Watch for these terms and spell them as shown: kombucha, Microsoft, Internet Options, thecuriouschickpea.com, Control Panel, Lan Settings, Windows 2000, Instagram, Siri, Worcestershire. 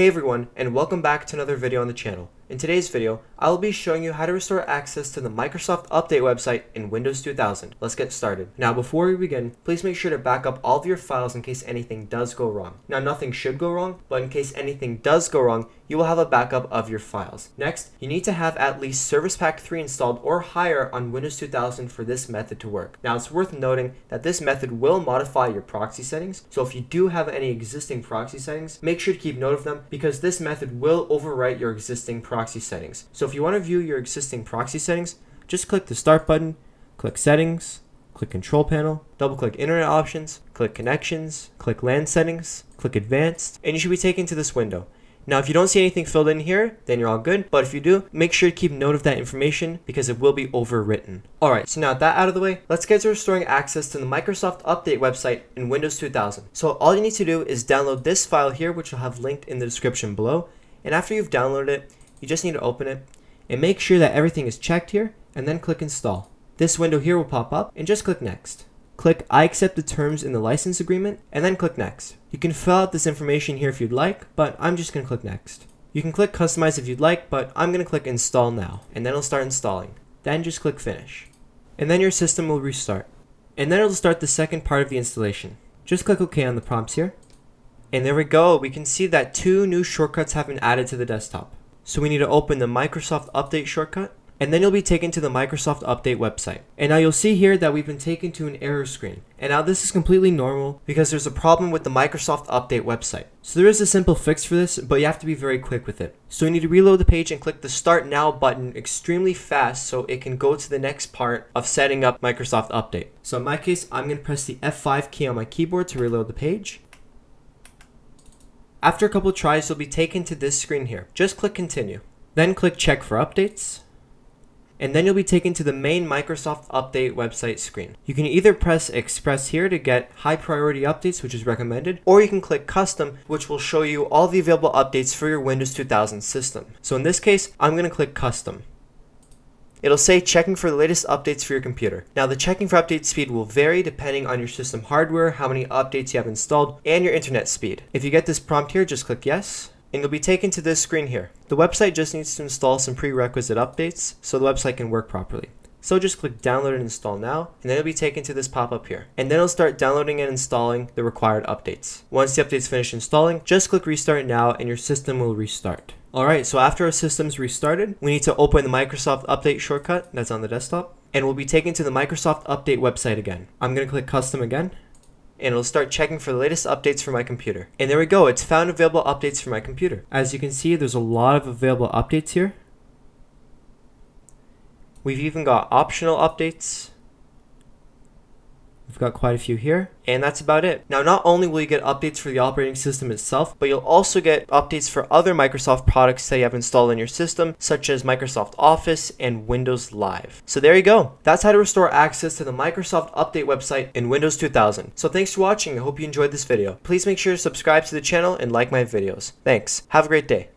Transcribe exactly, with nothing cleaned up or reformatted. Hey everyone, and welcome back to another video on the channel. In today's video, I will be showing you how to restore access to the Microsoft Update website in Windows two thousand. Let's get started. Now before we begin, please make sure to back up all of your files in case anything does go wrong. Now nothing should go wrong, but in case anything does go wrong, you will have a backup of your files. Next, you need to have at least Service Pack three installed or higher on Windows two thousand for this method to work. Now it's worth noting that this method will modify your proxy settings, so if you do have any existing proxy settings, make sure to keep note of them, because this method will overwrite your existing proxy settings. So if you want to view your existing proxy settings, just click the Start button, click Settings, click Control Panel, double click Internet Options, click Connections, click LAN Settings, click Advanced, and you should be taken to this window. Now if you don't see anything filled in here, then you're all good, but if you do, make sure to keep note of that information because it will be overwritten. Alright, so now with that out of the way, let's get to restoring access to the Microsoft Update website in Windows two thousand. So all you need to do is download this file here, which I'll have linked in the description below, and after you've downloaded it, you just need to open it and make sure that everything is checked here, and then click Install. This window here will pop up, and just click Next. Click I accept the terms in the license agreement, and then click Next. You can fill out this information here if you'd like, but I'm just going to click Next. You can click Customize if you'd like, but I'm going to click Install Now, and then it'll start installing. Then just click Finish. And then your system will restart. And then it'll start the second part of the installation. Just click OK on the prompts here. And there we go, we can see that two new shortcuts have been added to the desktop. So we need to open the Microsoft Update shortcut, and then you'll be taken to the Microsoft Update website. And now you'll see here that we've been taken to an error screen. And now this is completely normal because there's a problem with the Microsoft Update website. So there is a simple fix for this, but you have to be very quick with it. So you need to reload the page and click the Start Now button extremely fast so it can go to the next part of setting up Microsoft Update. So in my case, I'm going to press the F five key on my keyboard to reload the page. After a couple tries, you'll be taken to this screen here. Just click Continue. Then click Check for Updates. And then you'll be taken to the main Microsoft Update website screen. You can either press Express here to get high priority updates, which is recommended, or you can click Custom, which will show you all the available updates for your Windows two thousand system. So in this case, I'm going to click Custom. It'll say checking for the latest updates for your computer. Now the checking for update speed will vary depending on your system hardware, how many updates you have installed, and your internet speed. If you get this prompt here, just click yes, and you'll be taken to this screen here. The website just needs to install some prerequisite updates so the website can work properly. So just click download and install now, and then you'll be taken to this pop-up here. And then it'll start downloading and installing the required updates. Once the updates finish installing, just click restart now and your system will restart. Alright, so after our system's restarted, we need to open the Microsoft Update shortcut that's on the desktop, and we'll be taken to the Microsoft Update website again. I'm going to click Custom again, and it'll start checking for the latest updates for my computer. And there we go, it's found available updates for my computer. As you can see, there's a lot of available updates here. We've even got optional updates. We've got quite a few here, and that's about it. Now, not only will you get updates for the operating system itself, but you'll also get updates for other Microsoft products that you have installed in your system, such as Microsoft Office and Windows Live. So there you go. That's how to restore access to the Microsoft Update website in Windows two thousand. So thanks for watching. I hope you enjoyed this video. Please make sure to subscribe to the channel and like my videos. Thanks. Have a great day.